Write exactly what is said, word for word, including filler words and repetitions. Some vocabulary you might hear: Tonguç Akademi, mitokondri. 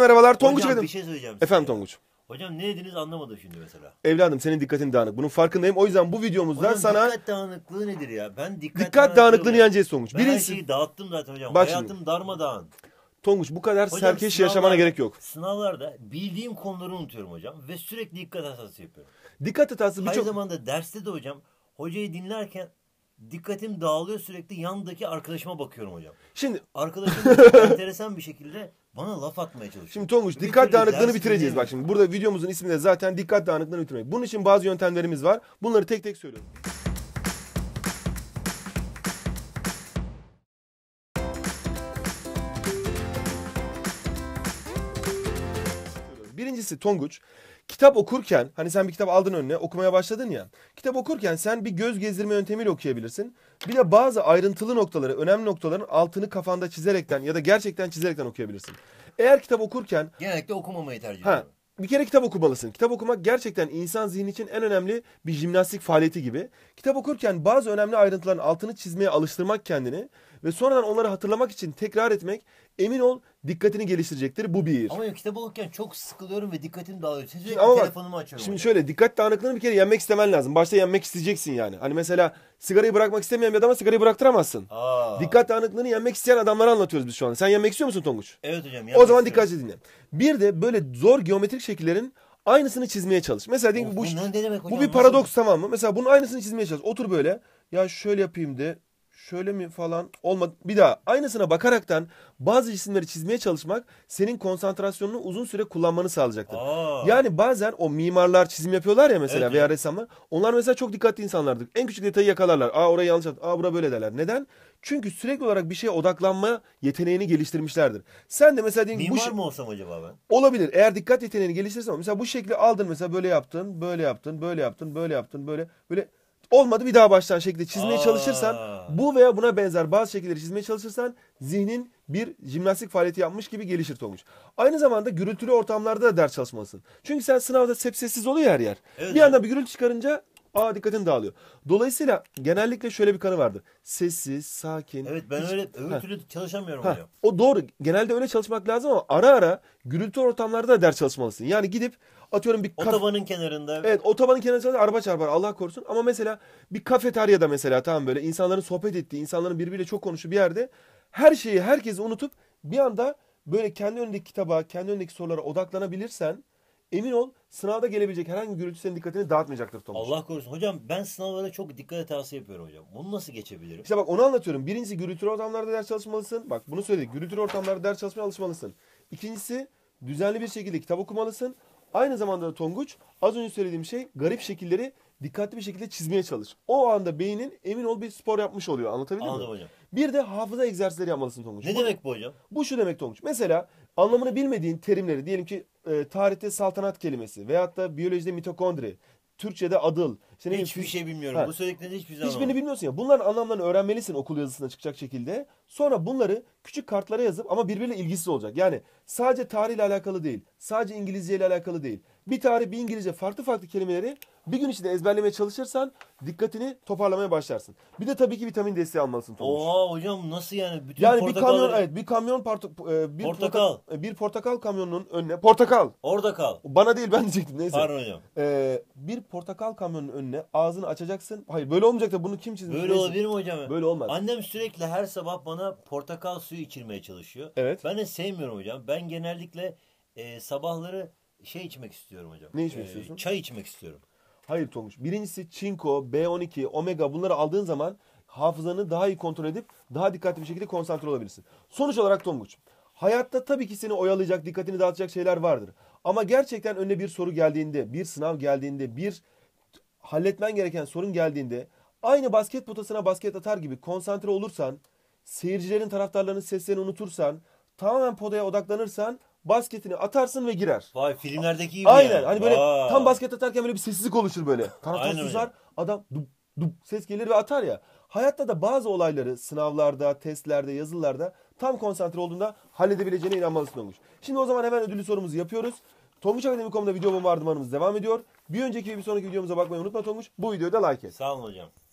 Merhabalar Tonguç Akademi. Hocam bir şey söyleyeceğim size. Efendim Tonguç. Hocam ne dediğiniz anlamadım şimdi mesela. Evladım senin dikkatin dağınık. Bunun farkındayım. O yüzden bu videomuzdan hocam, sana... Dikkat dağınıklığı nedir ya? Ben dikkat, dikkat dağınıklığını yeneceğiz Tonguç. Ben Birincisi... her şeyi dağıttım zaten hocam. Bak hayatım şimdi darmadağın. Tonguç bu kadar hocam, serkeş sınavlar, yaşamana gerek yok. Sınavlarda bildiğim konuları unutuyorum hocam. Ve sürekli dikkat hatası yapıyorum. Dikkat hatası birçok... Aynı zamanda derste de hocam hocayı dinlerken... Dikkatim dağılıyor sürekli yandaki arkadaşıma bakıyorum hocam. Şimdi arkadaşım enteresan bir şekilde bana laf atmaya çalışıyor. Şimdi Tonguç dikkat dağınıklığını bitireceğiz bak şimdi. Burada videomuzun isminde zaten dikkat dağınıklığını bitirmek. Bunun için bazı yöntemlerimiz var. Bunları tek tek söylüyorum. Birincisi Tonguç, kitap okurken hani sen bir kitap aldın önüne okumaya başladın ya, kitap okurken sen bir göz gezdirme yöntemiyle okuyabilirsin. Bir de bazı ayrıntılı noktaları, önemli noktaların altını kafanda çizerekten ya da gerçekten çizerekten okuyabilirsin. Eğer kitap okurken... Genellikle okumamayı tercih ediyorum. Bir kere kitap okumalısın. Kitap okumak gerçekten insan zihni için en önemli bir jimnastik faaliyeti gibi. Kitap okurken bazı önemli ayrıntıların altını çizmeye alıştırmak kendini ve sonradan onları hatırlamak için tekrar etmek, emin ol dikkatini geliştirecektir. Bu bir. Ama ya, kitap okurken çok sıkılıyorum ve dikkatim dağılıyor. Şimdi, ama telefonumu açıyorum. Şimdi hocam, şöyle dikkat dağınıklığını bir kere yenmek istemen lazım. Başta yenmek isteyeceksin yani. Hani mesela sigarayı bırakmak istemeyen bir adama sigarayı bıraktıramazsın. Aa. Dikkat dağınıklığını yenmek isteyen adamlara anlatıyoruz biz şu an. Sen yenmek istiyor musun Tonguç? Evet hocam. O zaman istiyorum. Dikkatli dinle. Bir de böyle zor geometrik şekillerin aynısını çizmeye çalış. Mesela diyelim ki bu, bu hocam, bir paradoks nasıl? Tamam mı? Mesela bunun aynısını çizmeye çalış. Otur böyle. Ya şöyle yapayım de. Şöyle mi falan olmadı. Bir daha aynısına bakaraktan bazı cisimleri çizmeye çalışmak senin konsantrasyonunu uzun süre kullanmanı sağlayacaktır. Aa. Yani bazen o mimarlar çizim yapıyorlar ya mesela, evet, veya ressamlar. Onlar mesela çok dikkatli insanlardır. En küçük detayı yakalarlar. Aa orayı yanlış yaptım. Aa bura böyle derler. Neden? Çünkü sürekli olarak bir şeye odaklanma yeteneğini geliştirmişlerdir. Sen de mesela diyelim, mimar bu mı olsam acaba ben? Olabilir. Eğer dikkat yeteneğini geliştirirsen mesela bu şekli aldın mesela böyle yaptın, böyle yaptın, böyle yaptın, böyle yaptın, böyle böyle olmadı bir daha baştan şekilde çizmeye Aa. çalışırsan, bu veya buna benzer bazı şekilleri çizmeye çalışırsan zihnin bir jimnastik faaliyeti yapmış gibi gelişir Tonguç. Aynı zamanda gürültülü ortamlarda da ders çalışmalısın. Çünkü sen sınavda sessiz oluyor her yer. Evet. Bir yandan bir gürültü çıkarınca aa dikkatin dağılıyor. Dolayısıyla genellikle şöyle bir kanı vardır. Sessiz, sakin. Evet ben hiç... öyle öbür türlü çalışamıyorum ha. hocam. O doğru. Genelde öyle çalışmak lazım ama ara ara gürültü ortamlarda da ders çalışmalısın. Yani gidip atıyorum bir... Otobanın kenarında. Evet otobanın kenarında çalışır, araba çarpar Allah korusun. Ama mesela bir kafeteryada mesela tamam böyle insanların sohbet ettiği, insanların birbiriyle çok konuştuğu bir yerde her şeyi, herkesi unutup bir anda böyle kendi önündeki kitaba, kendi önündeki sorulara odaklanabilirsen emin ol sınavda gelebilecek herhangi bir gürültü senin dikkatini dağıtmayacaktır Tonguç. Allah korusun. Hocam ben sınavlara çok dikkat hatası yapıyorum hocam. Bunu nasıl geçebilirim? İşte bak onu anlatıyorum. Birincisi gürültülü ortamlarda ders çalışmalısın. Bak bunu söyledik. Gürültülü ortamlarda ders çalışmaya alışmalısın. İkincisi düzenli bir şekilde kitap okumalısın. Aynı zamanda da Tonguç az önce söylediğim şey garip şekilleri dikkatli bir şekilde çizmeye çalış. O anda beynin emin ol bir spor yapmış oluyor. Anlatabildim Anladım mi? Anladım hocam. Bir de hafıza egzersizleri yapmalısın Tonguç. Ne bu, demek bu hocam? Bu şu demek Tonguç. Mesela anlamını bilmediğin terimleri diyelim ki e, tarihte saltanat kelimesi veyahut da biyolojide mitokondri, Türkçe'de adıl. İşte hiçbir bileyim, şey bilmiyorum. Ha. Bu söylediklerinde hiçbir şey anlamadım. Hiçbirini bilmiyorsun ya. Bunların anlamlarını öğrenmelisin okul yazısına çıkacak şekilde. Sonra bunları küçük kartlara yazıp ama birbiriyle ilgisiz olacak. Yani sadece tarihle alakalı değil. Sadece İngilizce ile alakalı değil. Bir tarih bir İngilizce farklı farklı kelimeleri bir gün içinde ezberlemeye çalışırsan dikkatini toparlamaya başlarsın. Bir de tabii ki vitamin desteği almalısın Tonguç. Oha hocam nasıl yani? Bütün yani portakal... bir kamyon evet bir kamyon bir portakal. Portakal bir portakal kamyonunun önüne portakal. Orada kal. Bana değil ben diyecektim neyse. Pardon hocam. Ee, bir portakal kamyonunun önüne ağzını açacaksın. Hayır böyle olmayacak da bunu kim çizmiş? Böyle olabilir mi hocam? Böyle olmaz. Annem sürekli her sabah bana portakal suyu içirmeye çalışıyor. Evet. Ben de sevmiyorum hocam. Ben genellikle e, sabahları şey içmek istiyorum hocam. Ne içmek ee, istiyorsun? Çay içmek istiyorum. Hayır Tonguç. Birincisi çinko, B on iki, omega bunları aldığın zaman hafızanı daha iyi kontrol edip daha dikkatli bir şekilde konsantre olabilirsin. Sonuç olarak Tonguç, hayatta tabii ki seni oyalayacak, dikkatini dağıtacak şeyler vardır. Ama gerçekten önüne bir soru geldiğinde, bir sınav geldiğinde, bir halletmen gereken sorun geldiğinde aynı basket potasına basket atar gibi konsantre olursan, seyircilerin, taraftarlarının seslerini unutursan, tamamen potaya odaklanırsan basketini atarsın ve girer. Vay filmlerdeki gibi. Aynen. Yani. Hani böyle Aa. tam basket atarken böyle bir sessizlik oluşur böyle. Taraftar susar. Adam dup dup ses gelir ve atar ya. Hayatta da bazı olayları sınavlarda, testlerde, yazılarda tam konsantre olduğunda halledebileceğine inanmalısın olmuş. Şimdi o zaman hemen ödüllü sorumuzu yapıyoruz. Tonguç Akademi nokta com'da video bombardımanımız devam ediyor. Bir önceki ve bir sonraki videomuza bakmayı unutma Tonguç. Bu videoda like et. Sağ olun hocam.